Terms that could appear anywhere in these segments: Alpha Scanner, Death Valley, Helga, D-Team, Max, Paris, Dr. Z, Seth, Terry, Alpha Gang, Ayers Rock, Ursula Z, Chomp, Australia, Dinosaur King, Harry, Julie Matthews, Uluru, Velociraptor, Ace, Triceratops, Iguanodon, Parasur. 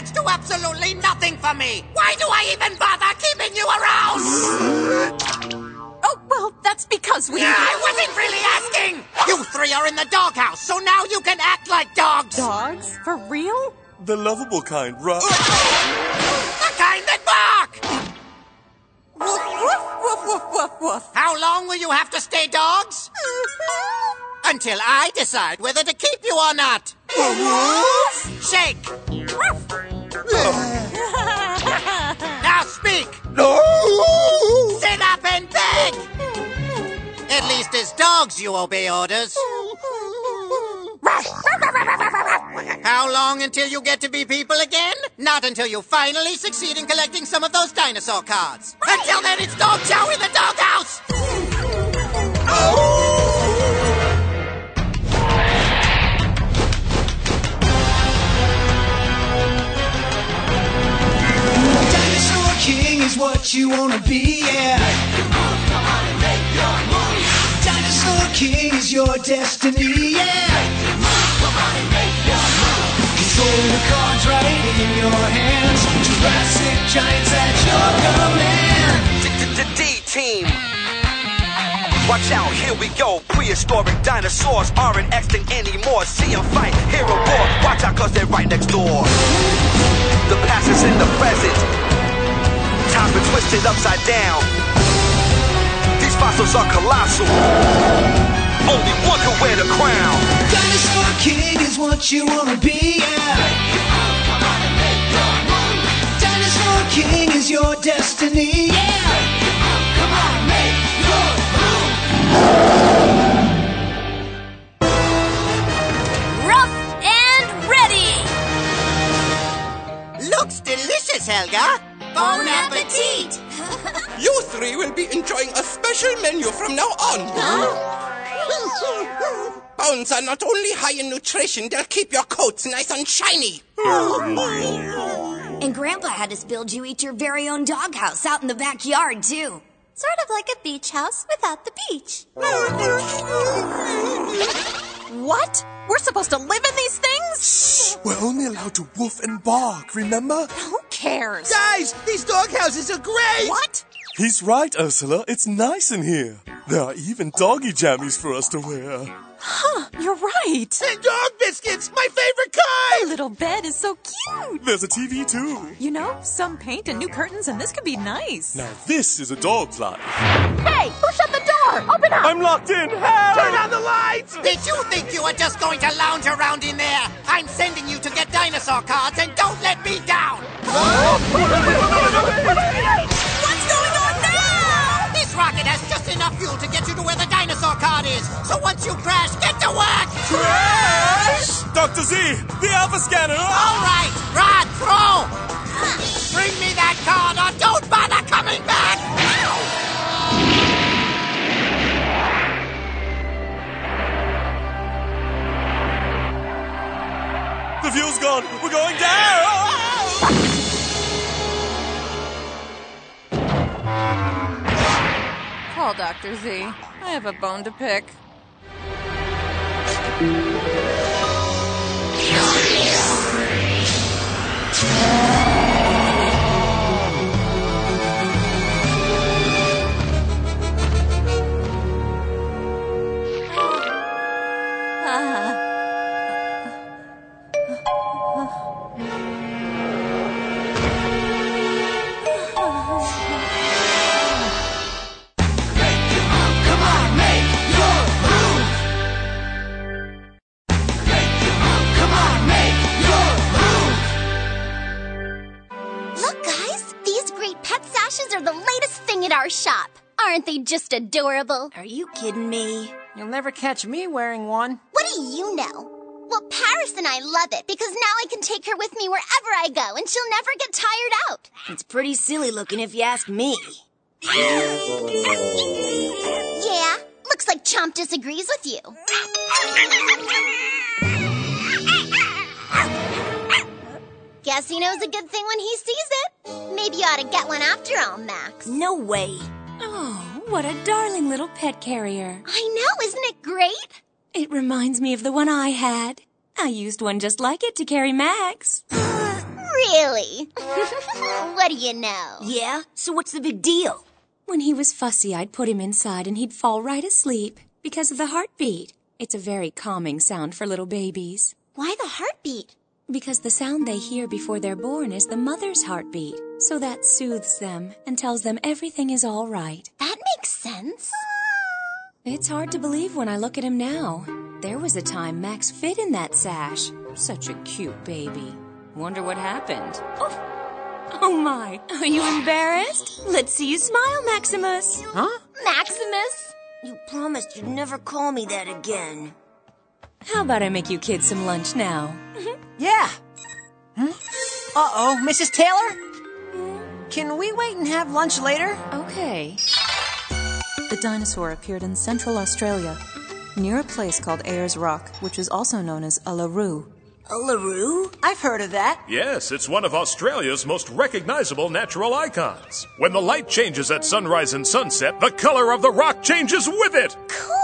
manage to absolutely nothing for me. Why do I even bother keeping you around? Oh, well, that's because we... I wasn't really asking! You three are in the doghouse, so now you can act like dogs. Dogs? For real? The lovable kind, right? The kind that bark! Woof, woof, woof, woof, woof, woof. How long will you have to stay dogs? Until I decide whether to keep you or not. Shake. Now speak. Sit up and beg. At least as dogs you obey orders. How long until you get to be people again? Not until you finally succeed in collecting some of those dinosaur cards. Until then, it's dog chow in the doghouse! Oh! Dinosaur King is what you wanna be, yeah. Make your move, come on and make your move. Dinosaur King is your destiny, yeah. Control the cards right in your hands. Jurassic giants at your command. D-Team. Watch out, here we go. Prehistoric dinosaurs aren't extinct anymore. See them fight, hear them roar. Watch out, cause they're right next door. The past is in the present. Time's been twisted upside down. These fossils are colossal. Only one can wear the crown. Dinosaur King is what you wanna be, yeah. Make your move, come on and make your move. Dinosaur King is your destiny, yeah. Make your move, come on and make your move. Rough and ready. Looks delicious, Helga. Bon appetit. You three will be enjoying a special menu from now on. Huh? Bones are not only high in nutrition, they'll keep your coats nice and shiny. And Grandpa had us build you eat your very own doghouse out in the backyard, too. Sort of like a beach house without the beach. What? We're supposed to live in these things? Shh! We're only allowed to woof and bark, remember? Who cares? Guys, these doghouses are great! What? He's right, Ursula. It's nice in here. There are even doggy jammies for us to wear. Huh, you're right. And dog biscuits, my favorite kind! Your little bed is so cute. There's a TV, too. You know, some paint and new curtains, and this could be nice. Now this is a dog's life. Hey, who shut the door? Open up! I'm locked in. Help! Turn on the lights! Did you think you were just going to lounge around in there? I'm sending you to get dinosaur cards, and don't let me down! Rocket has just enough fuel to get you to where the dinosaur card is. So once you crash, get to work! Crash! Dr. Z, the Alpha Scanner! All right, Rod, throw! Bring me that card or don't bother coming back! The fuel's gone! We're going down! Call Dr. Z. I have a bone to pick. Aren't they just adorable? Are you kidding me? You'll never catch me wearing one. What do you know? Well, Paris and I love it because now I can take her with me wherever I go and she'll never get tired out. It's pretty silly looking if you ask me. Yeah, looks like Chomp disagrees with you. Guess he knows a good thing when he sees it. Maybe you ought to get one after all, Max. No way. Oh, what a darling little pet carrier. I know, isn't it great? It reminds me of the one I had. I used one just like it to carry Max. Really? What do you know? Yeah? So what's the big deal? When he was fussy, I'd put him inside and he'd fall right asleep because of the heartbeat. It's a very calming sound for little babies. Why the heartbeat? Because the sound they hear before they're born is the mother's heartbeat. So that soothes them and tells them everything is all right. That makes sense. It's hard to believe when I look at him now. There was a time Max fit in that sash. Such a cute baby. Wonder what happened. Oh my, are you embarrassed? Let's see you smile, Maximus. Huh? Maximus? You promised you'd never call me that again. How about I make you kids some lunch now? Yeah. Huh? Uh-oh, Mrs. Taylor? Can we wait and have lunch later? Okay. The dinosaur appeared in Central Australia, near a place called Ayers Rock, which is also known as Uluru. Uluru? I've heard of that. Yes, it's one of Australia's most recognizable natural icons. When the light changes at sunrise and sunset, the color of the rock changes with it. Cool.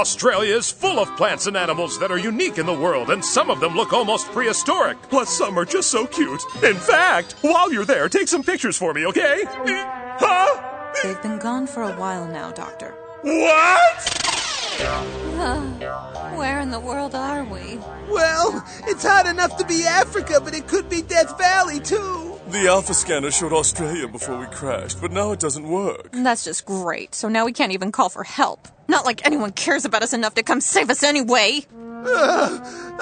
Australia is full of plants and animals that are unique in the world, and some of them look almost prehistoric. Plus, some are just so cute. In fact, while you're there, take some pictures for me, okay? Huh? They've been gone for a while now, Doctor. What? Where in the world are we? Well, it's hot enough to be Africa, but it could be Death Valley, too. The Alpha Scanner showed Australia before we crashed, but now it doesn't work. That's just great. So now we can't even call for help. Not like anyone cares about us enough to come save us anyway.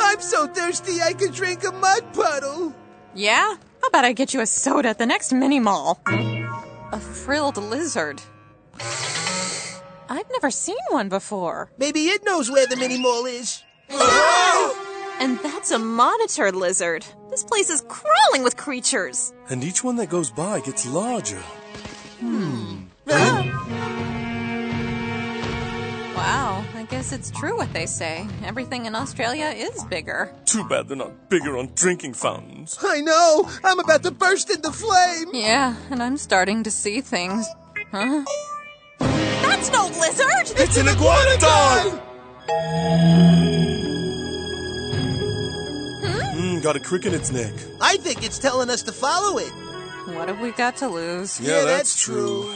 I'm so thirsty I could drink a mud puddle. Yeah? How about I get you a soda at the next mini-mall? A frilled lizard. I've never seen one before. Maybe it knows where the mini-mall is. And that's a monitor lizard. This place is crawling with creatures. And each one that goes by gets larger. Wow, I guess it's true what they say. Everything in Australia is bigger. Too bad they're not bigger on drinking fountains. I know! I'm about to burst into flame! Yeah, and I'm starting to see things. Huh? That's no lizard! It's an Iguanodon! Got a crick in its neck. I think it's telling us to follow it. What have we got to lose? Yeah, that's true.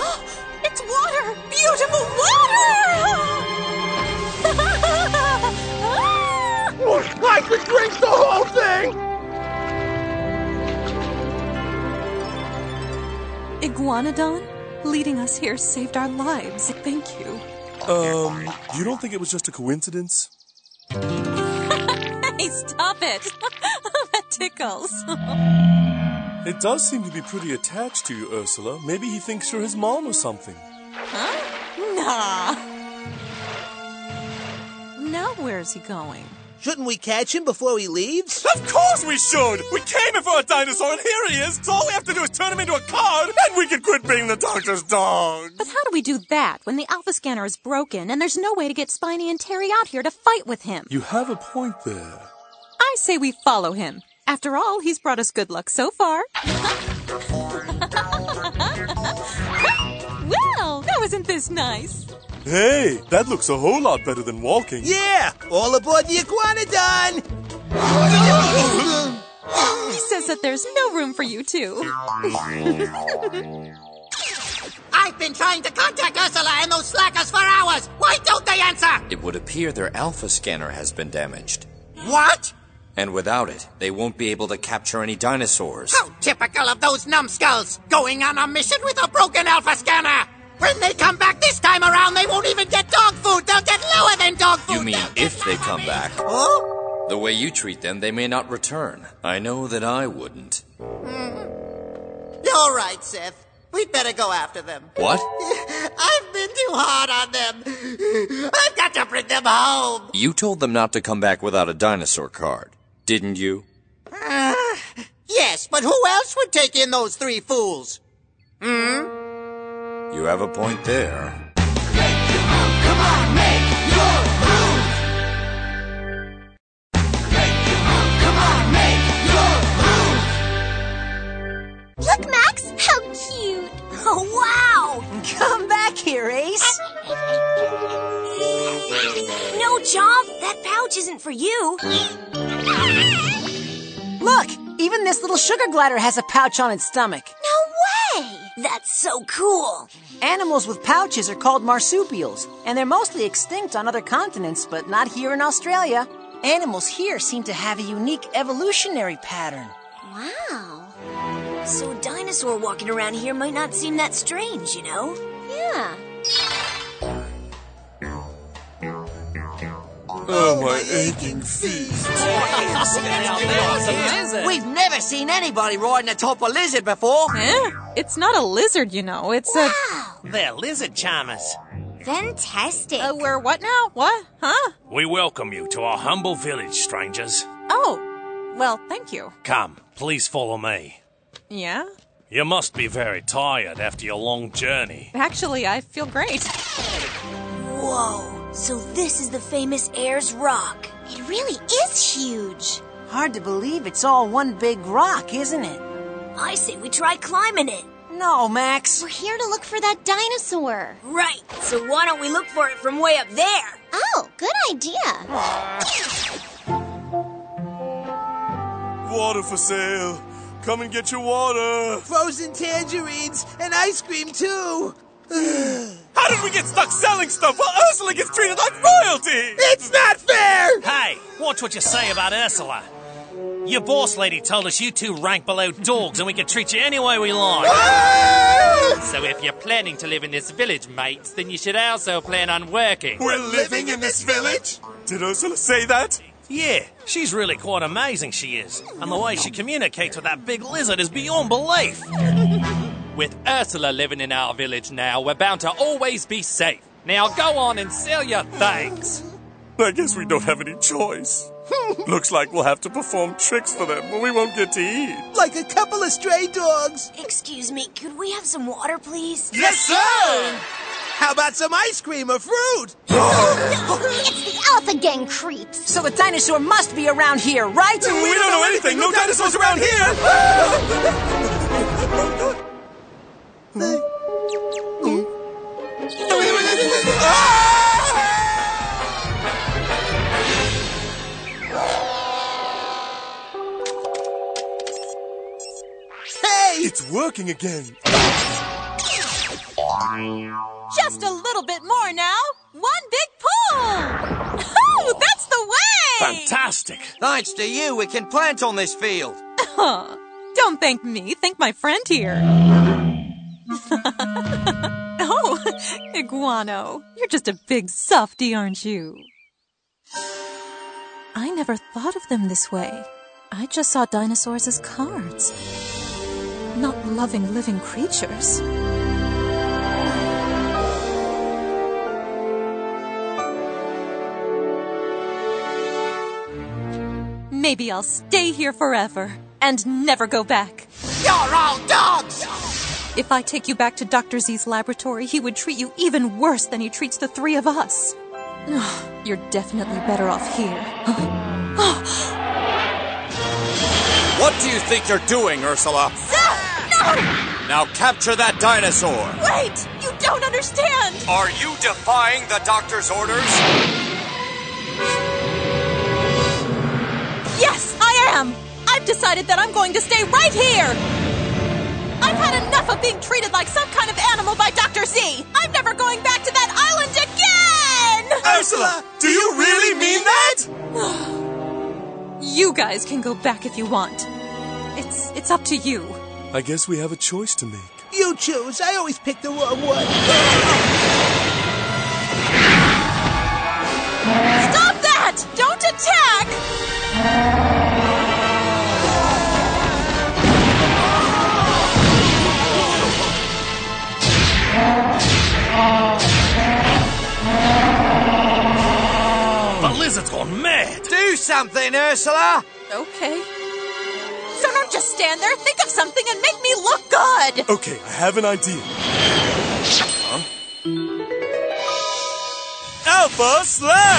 Oh, it's water! Beautiful water! I could drink the whole thing! Iguanodon, leading us here saved our lives. Thank you. You don't think it was just a coincidence? Hey, stop it! That tickles. It does seem to be pretty attached to you, Ursula. Maybe he thinks you're his mom or something. Huh? Nah. Now where's he going? Shouldn't we catch him before he leaves? Of course we should! We came here for a dinosaur and here he is, so all we have to do is turn him into a card and we can quit being the doctor's dog! But how do we do that when the Alpha Scanner is broken and there's no way to get Spiny and Terry out here to fight with him? You have a point there. I say we follow him. After all, he's brought us good luck so far. Well, now isn't this nice? Hey, that looks a whole lot better than walking. Yeah, all aboard the Iguanodon! He says that there's no room for you two. I've been trying to contact Ursula and those slackers for hours! Why don't they answer? It would appear their Alpha Scanner has been damaged. What? And without it, they won't be able to capture any dinosaurs. How typical of those numbskulls! Going on a mission with a broken Alpha Scanner! When they come back this time around, they won't even get dog food. They'll get lower than dog food. You mean if they come back? Huh? The way you treat them, they may not return. I know that I wouldn't. All right, Seth. We'd better go after them. What? I've been too hard on them. I've got to bring them home. You told them not to come back without a dinosaur card, didn't you? Yes, but who else would take in those three fools? You have a point there. Make your move, come on, make your move! Make your move, come on, make your move! Look, Max, how cute! Oh, wow! Come back here, Ace! No Chomp, that pouch isn't for you. Look, even this little sugar glider has a pouch on its stomach. No way! That's so cool. Animals with pouches are called marsupials, and they're mostly extinct on other continents, but not here in Australia. Animals here seem to have a unique evolutionary pattern. Wow. So a dinosaur walking around here might not seem that strange, you know? Yeah. Oh, my aching feet. We've never seen anybody riding atop a lizard before. Huh? It's not a lizard, you know. It's a... They're lizard charmers. Fantastic. We're what now? What? Huh? We welcome you to our humble village, strangers. Oh, well, thank you. Come, please follow me. Yeah? You must be very tired after your long journey. Actually, I feel great. Whoa, so this is the famous Ayers Rock. It really is huge. Hard to believe it's all one big rock, isn't it? I say we try climbing it. No, Max. We're here to look for that dinosaur. Right, so why don't we look for it from way up there? Oh, good idea. Water for sale. Come and get your water. Frozen tangerines and ice cream, too. How did we get stuck selling stuff while Ursula gets treated like royalty? It's not fair! Hey, watch what you say about Ursula. Your boss lady told us you two rank below dogs and we can treat you any way we like. So if you're planning to live in this village, mates, then you should also plan on working. We're living in this village? Did Ursula say that? Yeah, she's really quite amazing, she is. And the way she communicates with that big lizard is beyond belief. With Ursula living in our village now, we're bound to always be safe. Now go on and sell your things. I guess we don't have any choice. Looks like we'll have to perform tricks for them, or we won't get to eat. Like a couple of stray dogs. Excuse me, could we have some water, please? Yes, sir! How about some ice cream or fruit? No, it's the Alpha Gang creeps. So the dinosaur must be around here, right? We don't know anything. No dinosaurs around here. It's working again. Just a little bit more now. One big pull. Oh, that's the way. Fantastic. Thanks to you, we can plant on this field. Oh, don't thank me. Thank my friend here. Oh, Iguano, you're just a big softy, aren't you? I never thought of them this way. I just saw dinosaurs as cards. Not loving living creatures. Maybe I'll stay here forever and never go back. You're all dogs! If I take you back to Dr. Z's laboratory, he would treat you even worse than he treats the three of us. You're definitely better off here. What do you think you're doing, Ursula? Now capture that dinosaur! Wait! You don't understand! Are you defying the doctor's orders? Yes, I am! I've decided that I'm going to stay right here! I've had enough of being treated like some kind of animal by Dr. Z! I'm never going back to that island again! Ursula, do you really mean that? You guys can go back if you want. It's up to you. I guess we have a choice to make. You choose. I always pick the wrong one. Stop that! Don't attack! The lizard's gone mad! Do something, Ursula! Okay. So don't just stand there. Think of something and make me look good. Okay, I have an idea. Huh? Alpha Slam!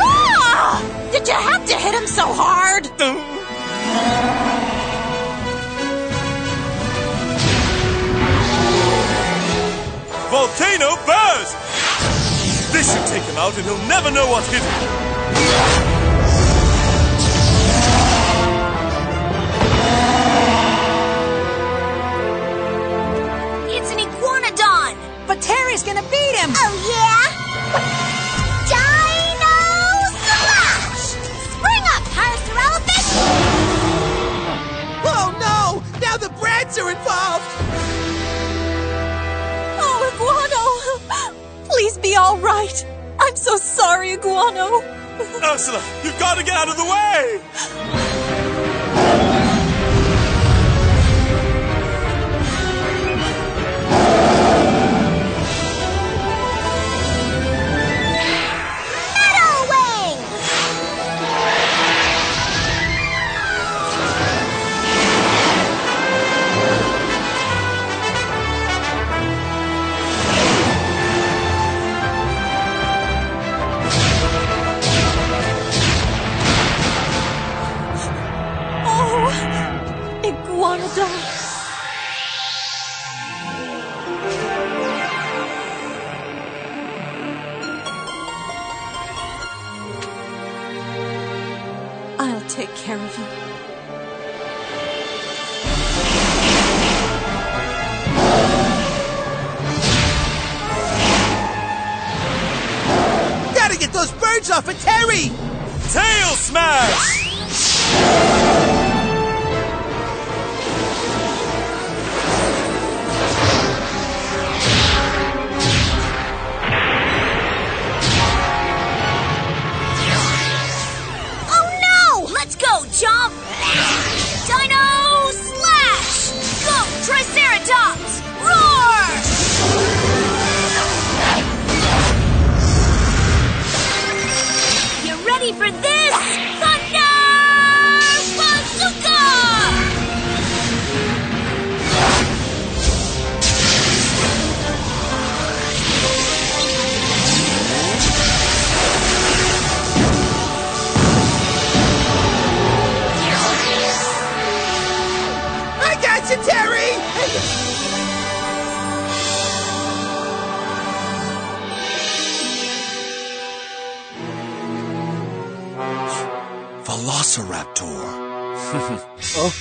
Ah! Did you have to hit him so hard? Volcano burst! This should take him out and he'll never know what hit him. But Terry's gonna beat him! Oh, yeah? Dino Slash! Spring up, Parasur Elephant! Oh, no! Now the brats are involved! Oh, Iguano! Please be all right! I'm so sorry, Iguano! Ursula, you've got to get out of the way! I'll take care of you. Gotta get those birds off of Terry! Tail smash! Chomp! Dino Slash! Go, Triceratops! Roar! You ready for this? Thunder Bazooka! Terry! Velociraptor. Oh.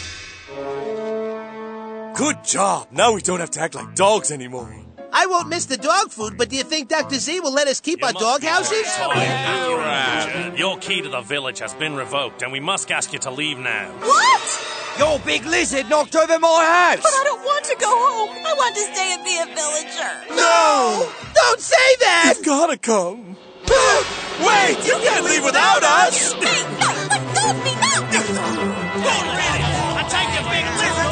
Good job! Now we don't have to act like dogs anymore. I won't miss the dog food, but do you think Dr. Z will let us keep our dog houses? Your key to the village has been revoked, and we must ask you to leave now. What? Your big lizard knocked over my house! But I don't want to go home! I want to stay and be a villager! No! Don't say that! You've gotta come! Wait! You can't leave without us! Hey! No! Let go of me! No! Hold it! I'll take your big lizard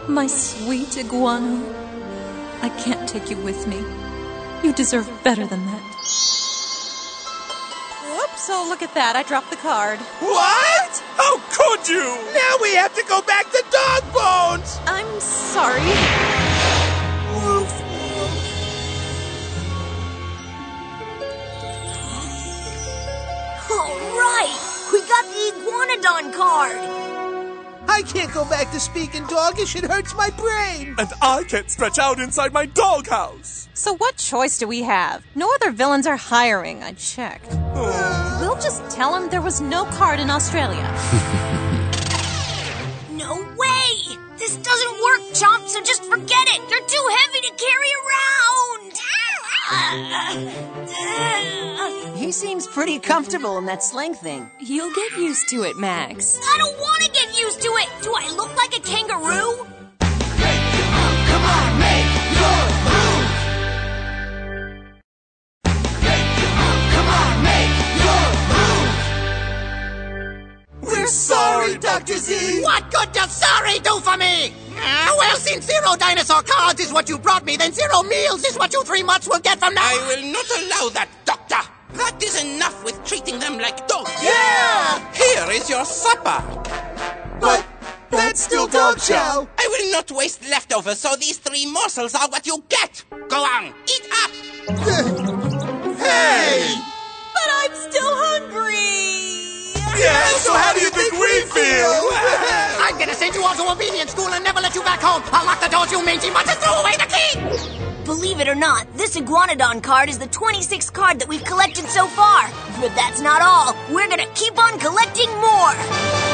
with you! My sweet Iguano, I can't take you with me. You deserve better than that. So look at that, I dropped the card. What? How could you? Now we have to go back to dog bones! I'm sorry. All right, we got the Iguanodon card. I can't go back to speaking dogish, it hurts my brain. And I can't stretch out inside my doghouse. So what choice do we have? No other villains are hiring, I checked. Oh. We'll just tell him there was no card in Australia. No way! This doesn't work, Chomp, so just forget it! They're too heavy to carry around! He seems pretty comfortable in that sling thing. You'll get used to it, Max. I don't want to get used to it! Do I look like a kangaroo? Make your move, come on, make your move! Make your move, come on, make your move! We're sorry, Dr. Z! What good does sorry do for me? Well, since 0 dinosaur cards is what you brought me, then 0 meals is what you 3 months will get from now! I will not allow that, Doctor! That is enough with treating them like dogs! Yeah! Here is your supper! But that's still dog chow! I will not waste leftovers, so these 3 morsels are what you get! Go on, eat up! Hey! But I'm still hungry! Yeah, so how do you think we feel? I'm gonna send you all to a disobedient school and never let you back home. I'll lock the doors, you mangy much, and throw away the key! Believe it or not, this Iguanodon card is the 26th card that we've collected so far. But that's not all. We're gonna keep on collecting more!